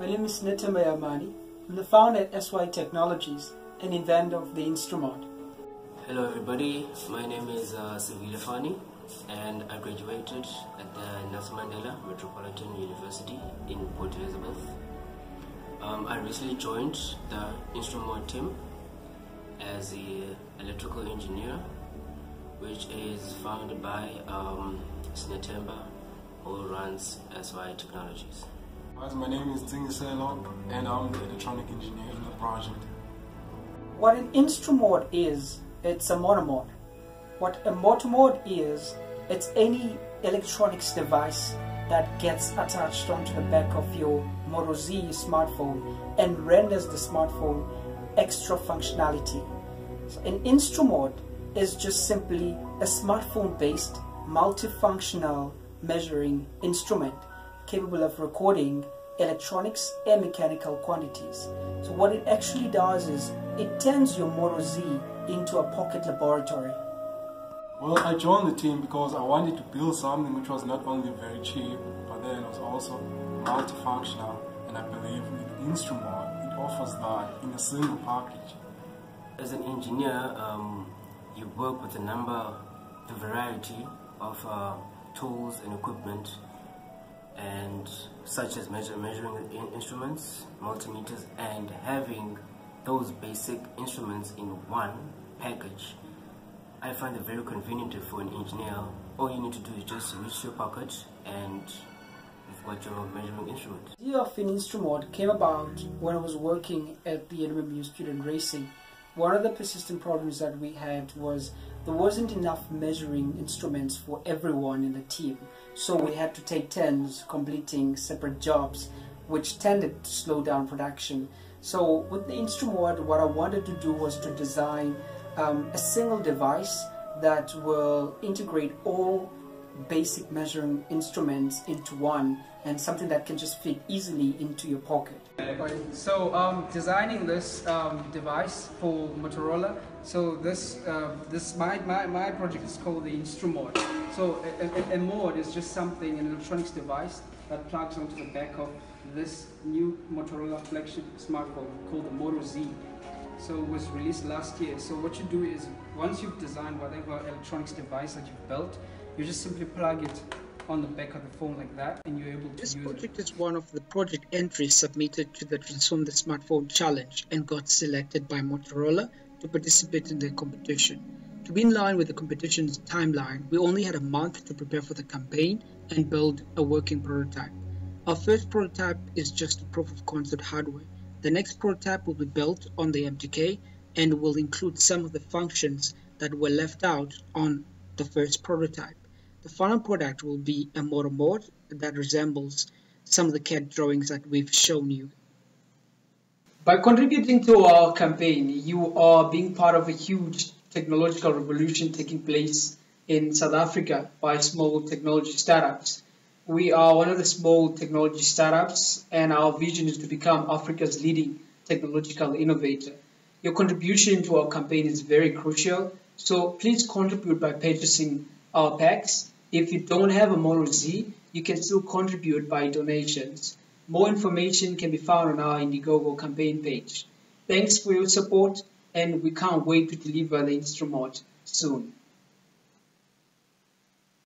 My name is Sinethemba Yamani. I'm the founder at SY Technologies and inventor of the InstruMod. Hello everybody, my name is Sivila Fani and I graduated at the Nelson Mandela Metropolitan University in Port Elizabeth. I recently joined the InstruMod team as an electrical engineer, which is founded by Sinethemba, who runs SY Technologies. My name is Ting and I'm the electronic engineer in the project. What an InstruMod is, it's a monomod. What a motomod is, it's any electronics device that gets attached onto the back of your Moto Z smartphone and renders the smartphone extra functionality. So an InstruMod is just simply a smartphone-based multifunctional measuring instrument capable of recording electronics and mechanical quantities. So what it actually does is it turns your Moto Z into a pocket laboratory. Well, I joined the team because I wanted to build something which was not only very cheap, but then it was also multifunctional, and I believe with InstruMod, it offers that in a single package. As an engineer, you work with the variety of tools and equipment, and such as measuring instruments, multimeters, and having those basic instruments in one package. I find it very convenient for an engineer. All you need to do is just reach your pocket and you've got your measuring instrument. The idea of an InstruMod came about when I was working at the NWU Student Racing. One of the persistent problems that we had was there wasn't enough measuring instruments for everyone in the team. So we had to take turns completing separate jobs, which tended to slow down production. So with the InstruMod, what I wanted to do was to design a single device that will integrate all basic measuring instruments into one, and something that can just fit easily into your pocket. So designing this device for Motorola, so my project is called the InstruMod. So a mod is just something, an electronics device that plugs onto the back of this new Motorola flagship smartphone called the Moto Z. So it was released last year. So what you do is, once you've designed whatever electronics device that you've built, you just simply plug it on the back of the phone like that, and you're able to use it. This project is one of the project entries submitted to the Transform the Smartphone Challenge and got selected by Motorola to participate in the competition. To be in line with the competition's timeline, we only had a month to prepare for the campaign and build a working prototype. Our first prototype is just a proof of concept hardware. The next prototype will be built on the MTK and will include some of the functions that were left out on the first prototype. The final product will be a Moto Mod that resembles some of the CAD drawings that we've shown you. By contributing to our campaign, you are being part of a huge technological revolution taking place in South Africa by small technology startups. We are one of the small technology startups, and our vision is to become Africa's leading technological innovator. Your contribution to our campaign is very crucial, so please contribute by purchasing our packs. If you don't have a Moto Z, you can still contribute by donations. More information can be found on our Indiegogo campaign page. Thanks for your support, and we can't wait to deliver the InstruMod soon.